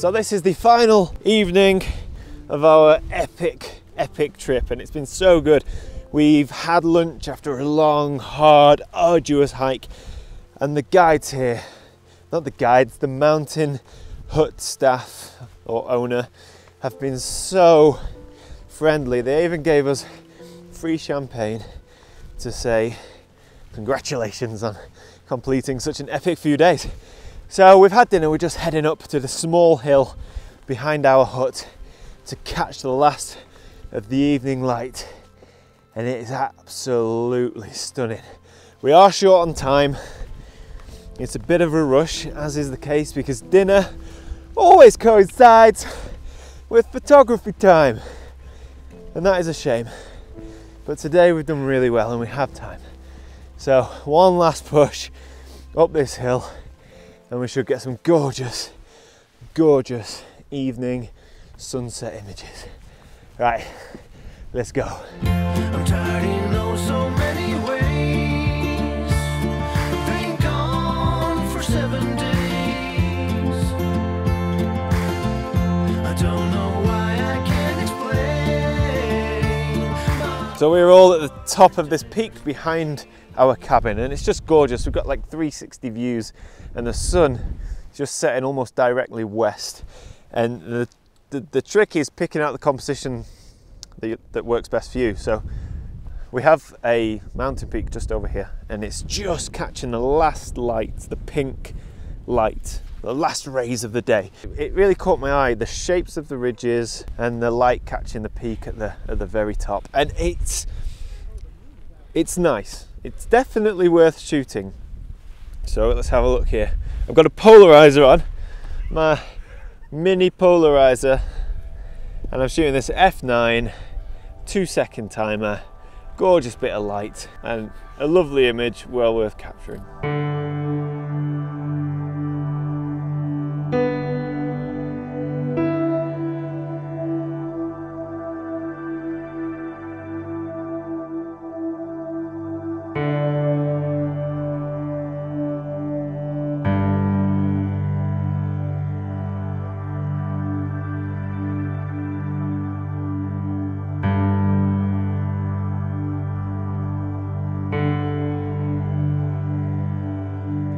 So this is the final evening of our epic trip, and it's been so good. We've had lunch after a long, hard, arduous hike, and the guides here, not the guides, the mountain hut staff or owner have been so friendly. They even gave us free champagne to say congratulations on completing such an epic few days. So we've had dinner, we're just heading up to the small hill behind our hut to catch the last of the evening light, and it is absolutely stunning. We are short on time. It's a bit of a rush, as is the case, because dinner always coincides with photography time, and that is a shame. But today we've done really well and we have time. So one last push up this hill and we should get some gorgeous, gorgeous evening sunset images. Right, let's go. I'm tired, you know, so many ways. I've been gone for 7 days. I don't know why I can't explain. So we're all at the top of this peak behind our cabin, and it's just gorgeous. We've got like 360 views, and the sun just setting almost directly west. And the trick is picking out the composition that works best for you. So we have a mountain peak just over here, and it's just catching the last light, the pink light, the last rays of the day. It really caught my eye, the shapes of the ridges and the light catching the peak at the very top. And it's nice. It's definitely worth shooting. So let's have a look here. I've got a polarizer on, my mini polarizer, and I'm shooting this f9 2-second timer. Gorgeous bit of light and a lovely image, well worth capturing.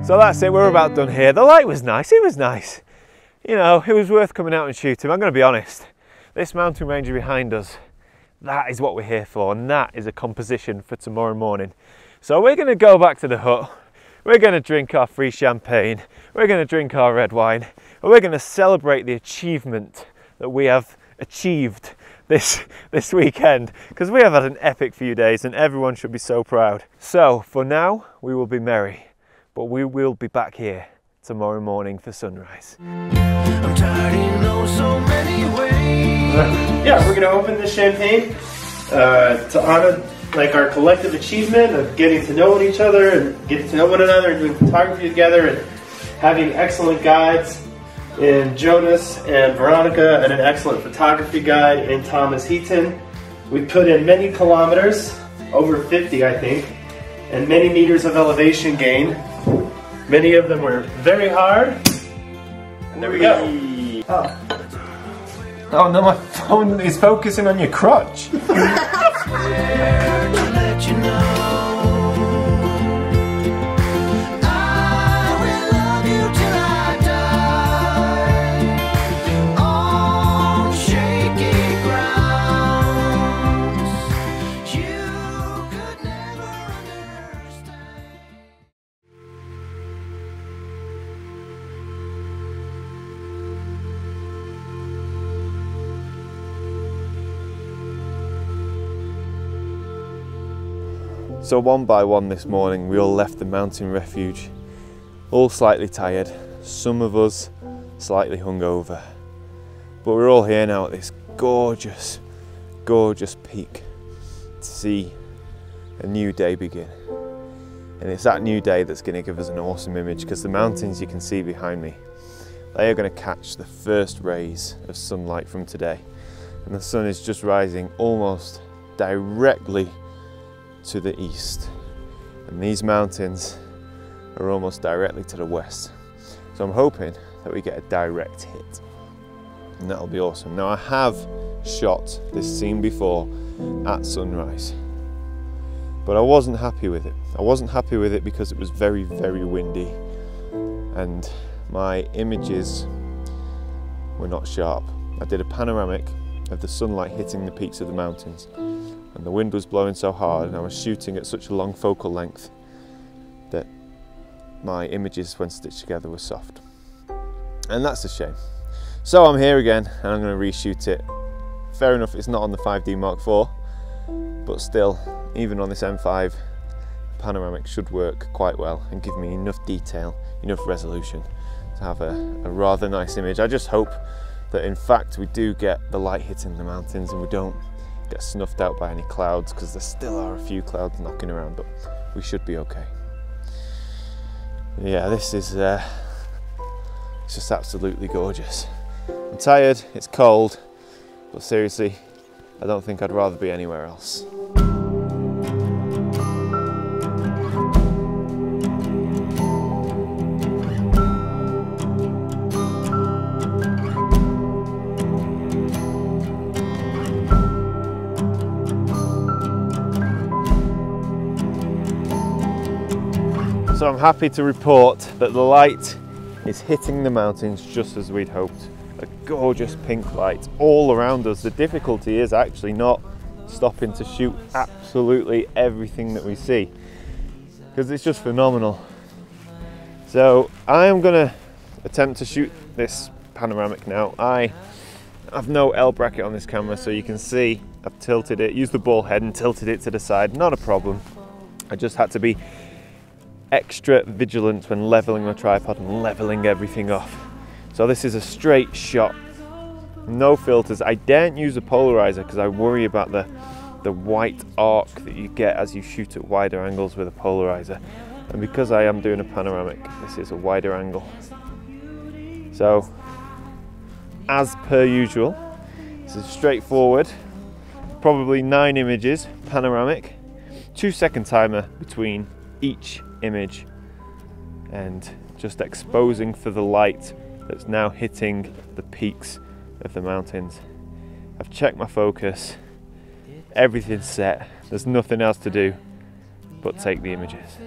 So that's it, we're about done here. The light was nice, it was nice. You know, it was worth coming out and shooting. I'm gonna be honest, this mountain range behind us, that is what we're here for, and that is a composition for tomorrow morning. So we're gonna go back to the hut, we're gonna drink our free champagne, we're gonna drink our red wine, and we're gonna celebrate the achievement that we have achieved this weekend, because we have had an epic few days and everyone should be so proud. So for now, we will be merry. But we will be back here tomorrow morning for sunrise. I'm tired in so many ways. Yeah, we're gonna open this champagne to honor like our collective achievement of getting to know each other and getting to know one another and doing photography together and having excellent guides in Jonas and Veronica and an excellent photography guide in Thomas Heaton. We put in many kilometers, over 50 I think, and many meters of elevation gain. Many of them were very hard, and there we go. Oh, oh no, my phone is focusing on your crotch. So one by one this morning, we all left the mountain refuge, all slightly tired, some of us slightly hungover. But we're all here now at this gorgeous, gorgeous peak to see a new day begin. And it's that new day that's going to give us an awesome image, because the mountains you can see behind me, they are going to catch the first rays of sunlight from today. And the sun is just rising almost directly to the east, and these mountains are almost directly to the west. So I'm hoping that we get a direct hit and that'll be awesome. Now I have shot this scene before at sunrise, but I wasn't happy with it. I wasn't happy with it because it was very, very windy and my images were not sharp. I did a panoramic of the sunlight hitting the peaks of the mountains, and the wind was blowing so hard and I was shooting at such a long focal length that my images, when stitched together, were soft. And that's a shame. So I'm here again and I'm going to reshoot it. Fair enough, it's not on the 5D Mark IV, but still, even on this M5, panoramic should work quite well and give me enough detail, enough resolution to have a rather nice image. I just hope that in fact we do get the light hitting the mountains and we don't get snuffed out by any clouds, because there still are a few clouds knocking around, but we should be okay. Yeah, this is it's just absolutely gorgeous. I'm tired, it's cold, but seriously, I don't think I'd rather be anywhere else. So I'm happy to report that the light is hitting the mountains just as we'd hoped. A gorgeous pink light all around us. The difficulty is actually not stopping to shoot absolutely everything that we see, because it's just phenomenal. So I am going to attempt to shoot this panoramic now. I have no L bracket on this camera, so you can see I've tilted it, used the ball head and tilted it to the side. Not a problem. I just had to be extra vigilant when leveling my tripod and leveling everything off. So this is a straight shot, no filters. I daren't use a polarizer because I worry about the white arc that you get as you shoot at wider angles with a polarizer. And because I am doing a panoramic, this is a wider angle. So as per usual, this is straightforward, probably 9 images, panoramic, 2-second timer between each image, and just exposing for the light that's now hitting the peaks of the mountains. I've checked my focus, everything's set, there's nothing else to do but take the images.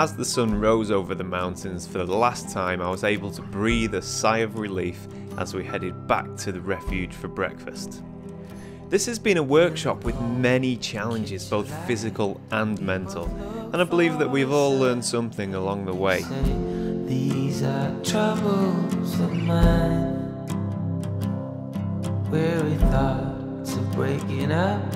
As the sun rose over the mountains for the last time, I was able to breathe a sigh of relief as we headed back to the refuge for breakfast. This has been a workshop with many challenges, both physical and mental, and I believe that we've all learned something along the way. These are troubles of mine, weary thoughts of breaking up,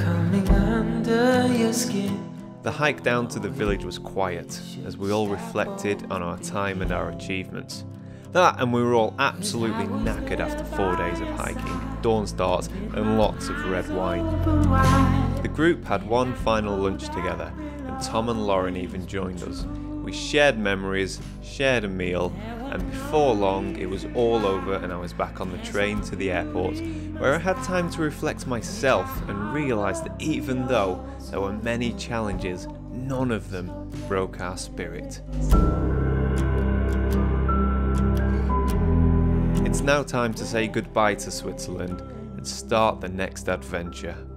coming under your skin. The hike down to the village was quiet as we all reflected on our time and our achievements. That and we were all absolutely knackered after 4 days of hiking, dawn starts and lots of red wine. The group had one final lunch together and Tom and Lauren even joined us. We shared memories, shared a meal, and before long it was all over and I was back on the train to the airport, where I had time to reflect myself and realise that even though there were many challenges, none of them broke our spirit. It's now time to say goodbye to Switzerland and start the next adventure.